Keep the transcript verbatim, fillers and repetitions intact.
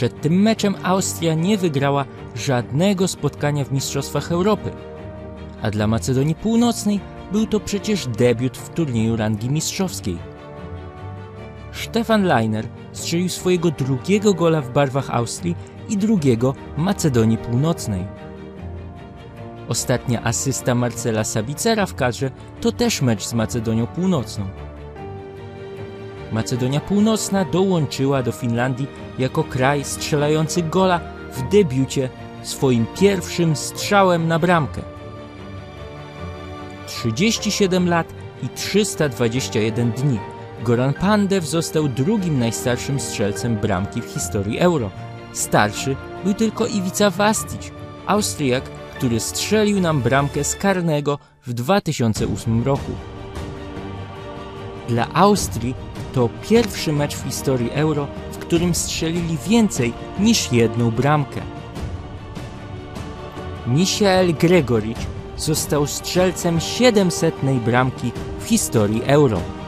Przed tym meczem Austria nie wygrała żadnego spotkania w Mistrzostwach Europy, a dla Macedonii Północnej był to przecież debiut w turnieju rangi mistrzowskiej. Stefan Leiner strzelił swojego drugiego gola w barwach Austrii i drugiego Macedonii Północnej. Ostatnia asysta Marcela Savicera w kadrze to też mecz z Macedonią Północną. Macedonia Północna dołączyła do Finlandii jako kraj strzelający gola w debiucie swoim pierwszym strzałem na bramkę. trzydzieści siedem lat i trzysta dwadzieścia jeden dni. Goran Pandev został drugim najstarszym strzelcem bramki w historii Euro. Starszy był tylko Iwica Vastić, Austriak, który strzelił nam bramkę z karnego w dwa tysiące ósmym roku. Dla Austrii to pierwszy mecz w historii Euro, w którym strzelili więcej niż jedną bramkę. Michael Gregoritsch został strzelcem siedemsetnej bramki w historii Euro.